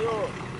Yo.